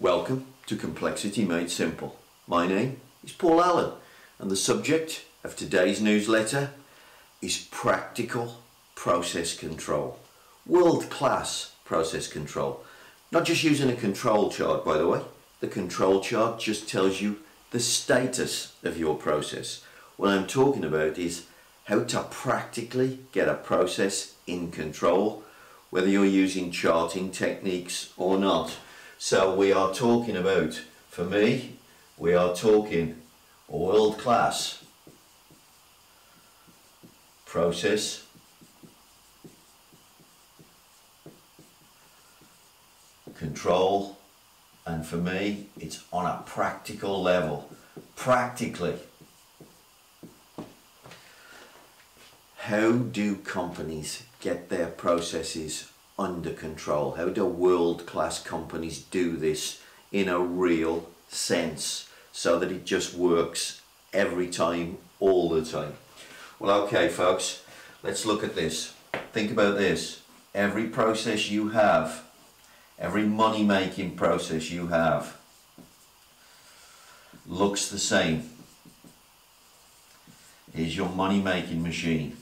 Welcome to Complexity Made Simple. My name is Paul Allen and the subject of today's newsletter is practical process control. World-class process control. Not just using a control chart, by the way. The control chart just tells you the status of your process. What I'm talking about is how to practically get a process in control, whether you're using charting techniques or not. So we are talking about, for me, we are talking world-class process control, and for me it's on a practical level, practically. How do companies get their processes under control? How do world-class companies do this in a real sense so that it just works every time, all the time? Well, okay folks, let's look at this. Think about this. Every process you have, every money-making process you have looks the same. Here's your money-making machine.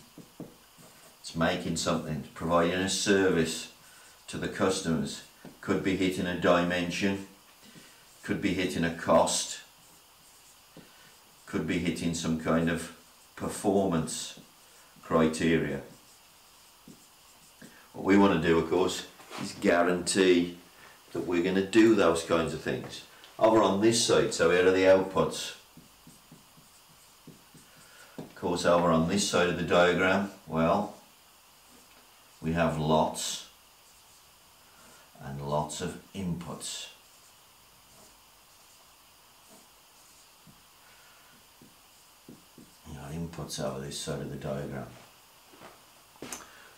It's making something, it's providing a service to the customers. Could be hitting a dimension, could be hitting a cost, could be hitting some kind of performance criteria. What we want to do, of course, is guarantee that we're going to do those kinds of things. Over on this side, so here are the outputs. Of course, over on this side of the diagram, well, we have lots and lots of inputs. You know, inputs over this side of the diagram.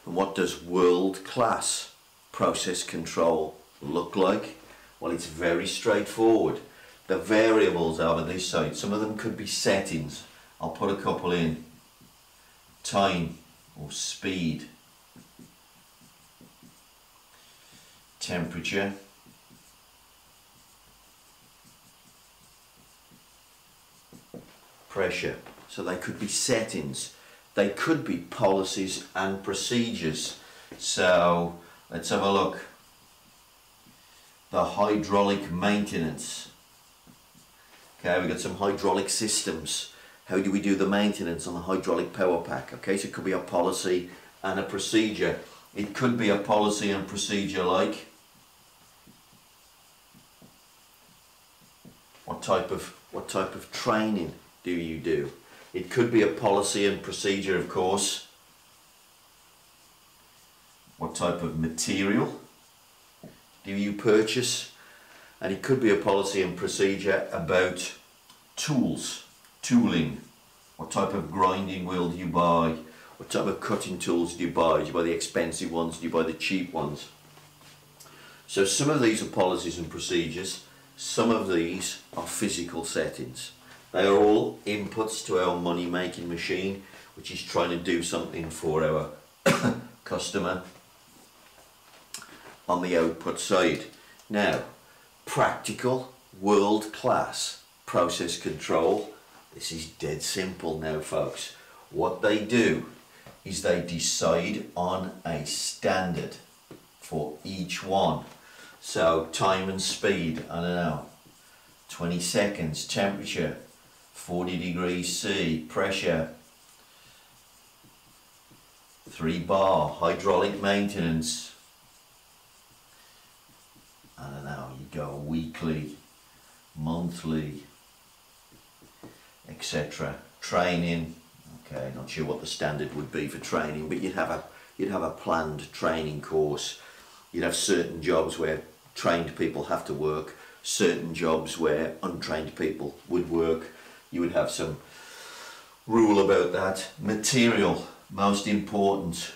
And what does world-class process control look like? Well, it's very straightforward. The variables over this side, some of them could be settings. I'll put a couple in. Time or speed. Temperature. Pressure. So they could be settings. They could be policies and procedures. So let's have a look. The hydraulic maintenance. Okay, we've got some hydraulic systems. How do we do the maintenance on the hydraulic power pack? Okay, so it could be a policy and a procedure. It could be a policy and procedure like what type of training do you do? It could be a policy and procedure, of course. What type of material do you purchase? And it could be a policy and procedure about tools, tooling. What type of grinding wheel do you buy? What type of cutting tools do you buy? Do you buy the expensive ones? Do you buy the cheap ones? So some of these are policies and procedures. Some of these are physical settings. They are all inputs to our money-making machine, which is trying to do something for our customer. On the output side. Now, practical, world-class process control. This is dead simple now, folks. What they do is they decide on a standard for each one. So, time and speed, I don't know, 20 seconds, temperature, 40 degrees C, pressure, 3 bar, hydraulic maintenance, I don't know, you go weekly, monthly, etc. Training, okay, not sure what the standard would be for training, but you'd have a planned training course. You'd have certain jobs where trained people have to work, certain jobs where untrained people would work. You would have some rule about that. Material, most important,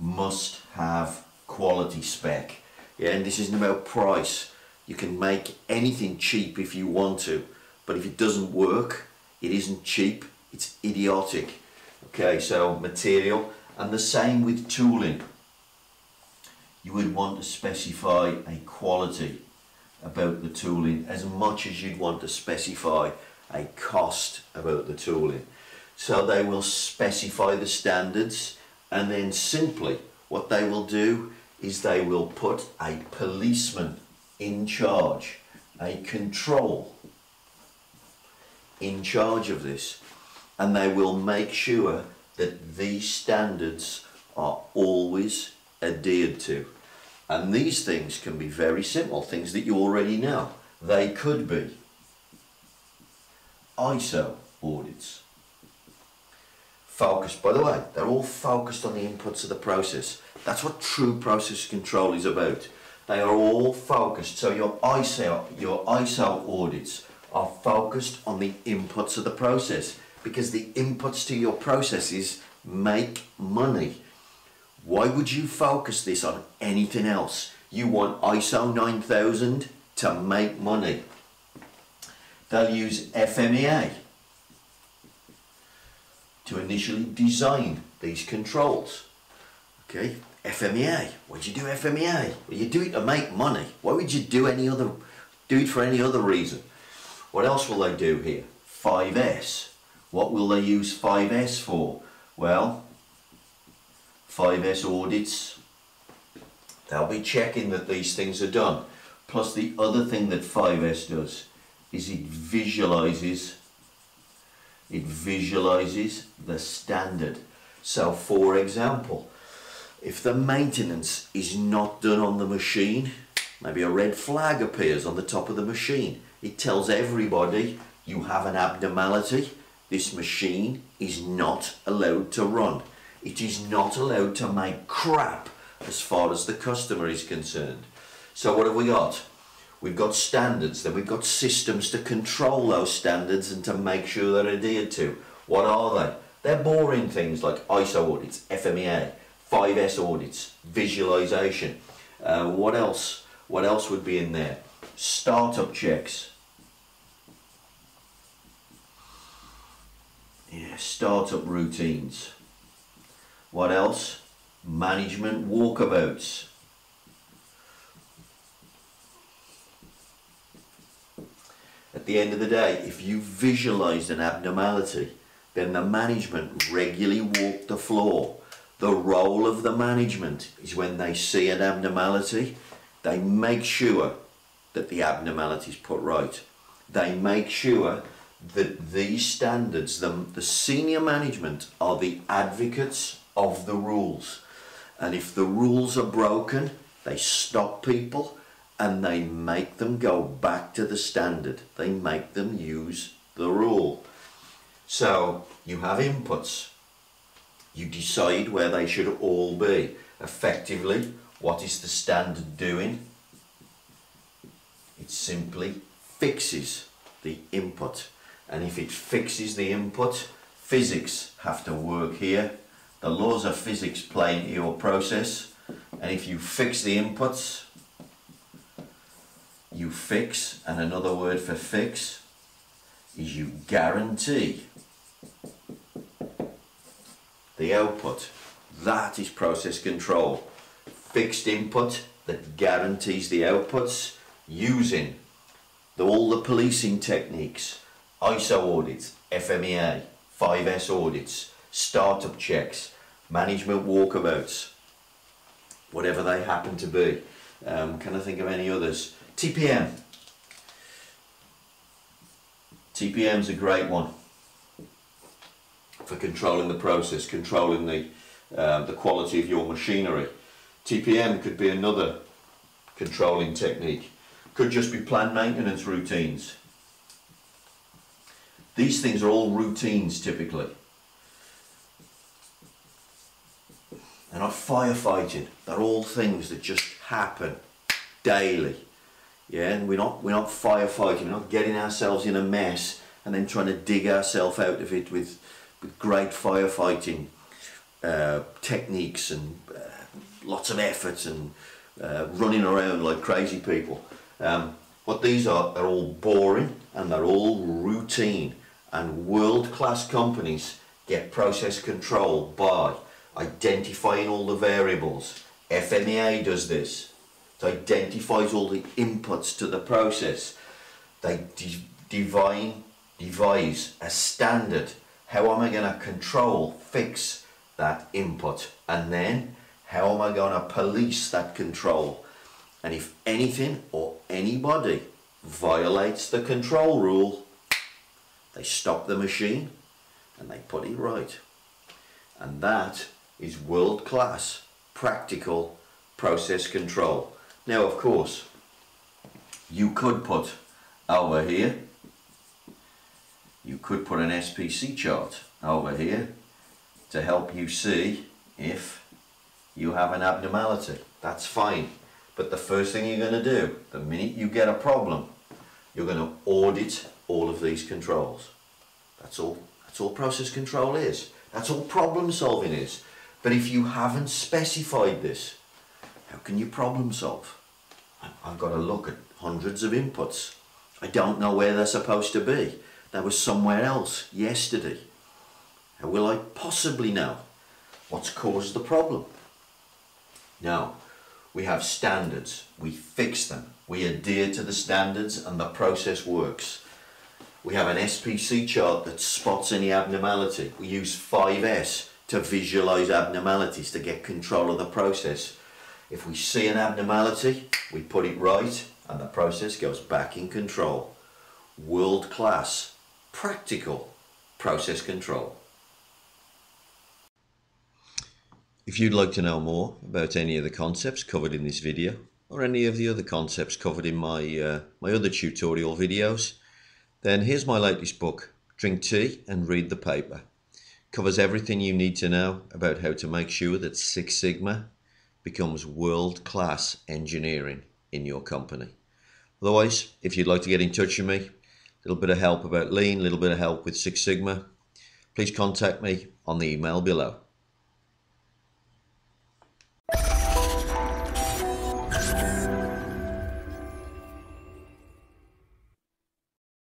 must have quality spec. Yeah, and this isn't about price. You can make anything cheap if you want to, but if it doesn't work, it isn't cheap, it's idiotic. Okay, so material, and the same with tooling. You would want to specify a quality about the tooling as much as you'd want to specify a cost about the tooling. So they will specify the standards, and then simply what they will do is they will put a policeman in charge, a control in charge of this, and they will make sure that these standards are always adhered to. And these things can be very simple, things that you already know. They could be ISO audits. Focused, by the way, they're all focused on the inputs of the process. That's what true process control is about. They are all focused, so your ISO audits are focused on the inputs of the process, because the inputs to your processes make money. Why would you focus this on anything else? You want ISO 9000 to make money. They'll use FMEA to initially design these controls. Okay, FMEA. Why'd you do FMEA? Well, you do it to make money. Why would you do it for any other reason? What else will they do here? 5S. What will they use 5S for? Well, 5S audits, they'll be checking that these things are done. Plus, the other thing that 5S does is it visualizes the standard. So for example, if the maintenance is not done on the machine, maybe a red flag appears on the top of the machine. It tells everybody you have an abnormality. This machine is not allowed to run. It is not allowed to make crap as far as the customer is concerned. So what have we got? We've got standards, then we've got systems to control those standards and to make sure they're adhered to. What are they? They're boring things like ISO audits, FMEA, 5S audits, visualization. What else? What else would be in there? Startup checks. Yeah, startup routines. What else? Management walkabouts. At the end of the day, if you visualized an abnormality, then the management regularly walked the floor. The role of the management is when they see an abnormality, they make sure that the abnormality is put right. They make sure that these standards, the senior management are the advocates of the rules, and if the rules are broken, they stop people and they make them go back to the standard. They make them use the rule. So you have inputs, you decide where they should all be. Effectively, what is the standard doing? It simply fixes the input, and if it fixes the input, physics have to work here. The laws of physics play into your process, and if you fix the inputs, you fix, and another word for fix is you guarantee the output. That is process control. Fixed input that guarantees the outputs, using all the policing techniques, ISO audits, FMEA, 5S audits, startup checks, management walkabouts, whatever they happen to be. Can I think of any others? TPM. TPM's a great one for controlling the process, controlling the quality of your machinery. TPM could be another controlling technique. Could just be planned maintenance routines. These things are all routines typically. They're not firefighting. They're all things that just happen daily. Yeah, and we're not firefighting. We're not getting ourselves in a mess and then trying to dig ourselves out of it with great firefighting techniques and lots of effort and running around like crazy people. What these are, they're all boring and they're all routine. And world-class companies get process control by identifying all the variables. FMEA does this. that identifies all the inputs to the process. They devise a standard. How am I going to control, fix that input? And then how am I going to police that control? And if anything or anybody violates the control rule, they stop the machine and they put it right. And that is world-class practical process control. Now, of course, you could put over here, you could put an SPC chart over here to help you see if you have an abnormality. That's fine. But the first thing you're going to do, the minute you get a problem, you're going to audit all of these controls. That's all. That's all process control is. That's all problem solving is. But if you haven't specified this, how can you problem solve? I've got to look at hundreds of inputs. I don't know where they're supposed to be. They were somewhere else yesterday. How will I possibly know what's caused the problem? Now, we have standards. We fix them. We adhere to the standards and the process works. We have an SPC chart that spots any abnormality. We use 5S to visualize abnormalities to get control of the process. If we see an abnormality, we put it right and the process goes back in control. World-class, practical process control. If you'd like to know more about any of the concepts covered in this video or any of the other concepts covered in my other tutorial videos, then here's my latest book, Drink Tea and Read the Paper. It covers everything you need to know about how to make sure that Six Sigma becomes world-class engineering in your company. Otherwise, if you'd like to get in touch with me, a little bit of help about Lean, a little bit of help with Six Sigma, please contact me on the email below.